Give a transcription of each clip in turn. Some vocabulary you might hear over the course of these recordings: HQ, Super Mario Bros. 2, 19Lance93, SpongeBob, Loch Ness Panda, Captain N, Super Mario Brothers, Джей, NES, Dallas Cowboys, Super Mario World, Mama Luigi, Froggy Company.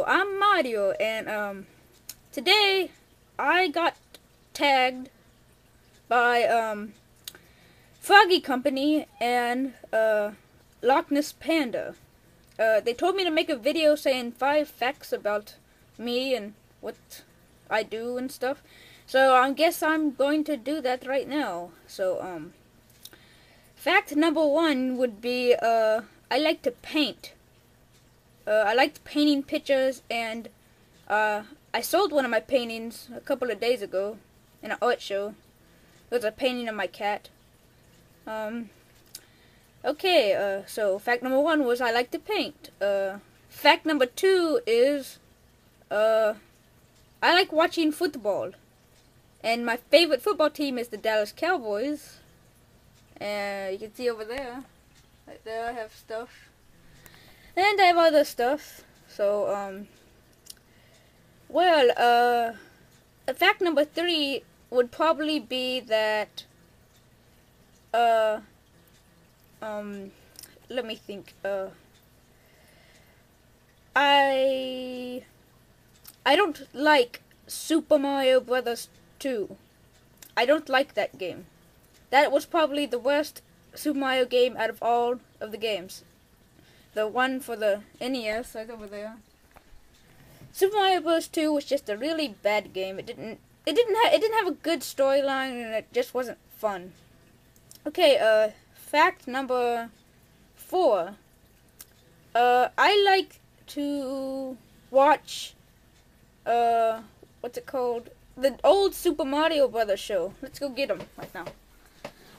Hello, I'm Mario, and today I got tagged by Froggy Company and Loch Ness Panda. They told me to make a video saying 5 facts about me and what I do and stuff. So I guess I'm going to do that right now. So fact number 1 would be I like to paint. I liked painting pictures, and I sold one of my paintings a couple of days ago in an art show. It was a painting of my cat. So fact number 1 was I like to paint. Fact number 2 is I like watching football, and my favorite football team is the Dallas Cowboys. And you can see over there, right there, I have stuff. And I have other stuff. So, fact number 3 would probably be that, let me think, I don't like Super Mario Brothers 2. I don't like that game. That was probably the worst Super Mario game out of all of the games. The one for the NES, right over there. Super Mario Bros. 2 was just a really bad game. It didn't have a good storyline, and it just wasn't fun. Okay, fact number 4. I like to watch what's it called? The old Super Mario Brothers show. Let's go get them right now.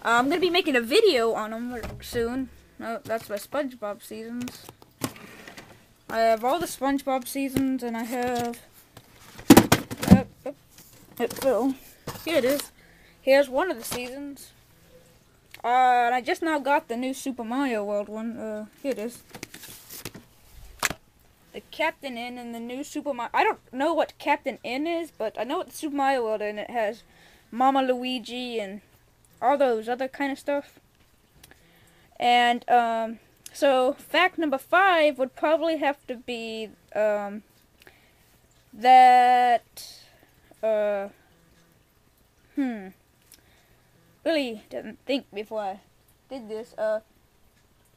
I'm gonna be making a video on them soon. No, that's my SpongeBob seasons. I have all the SpongeBob seasons, and I have... it fell. Here it is. Here's one of the seasons. And I just now got the new Super Mario World one. Here it is. The Captain N and the new Super Mario... I don't know what Captain N is, but I know what the Super Mario World is, and it has Mama Luigi and all those other kind of stuff. And, so, fact number 5 would probably have to be, that, really didn't think before I did this, fact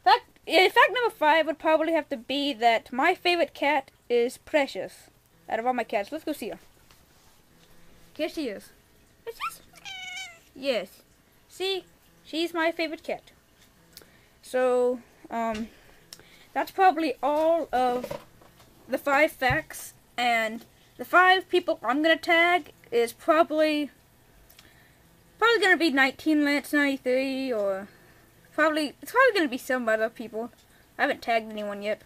number 5 would probably have to be that my favorite cat is Precious, out of all my cats. Let's go see her. Here she is. Precious? Yes. See? She's my favorite cat. So, that's probably all of the 5 facts, and the 5 people I'm going to tag is probably going to be 19Lance93, or it's probably going to be some other people. I haven't tagged anyone yet.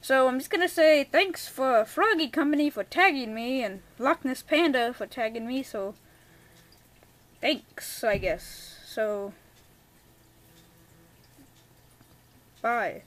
So I'm just going to say thanks for Froggy Company for tagging me, and Loch Ness Panda for tagging me, so thanks, I guess. So... bye.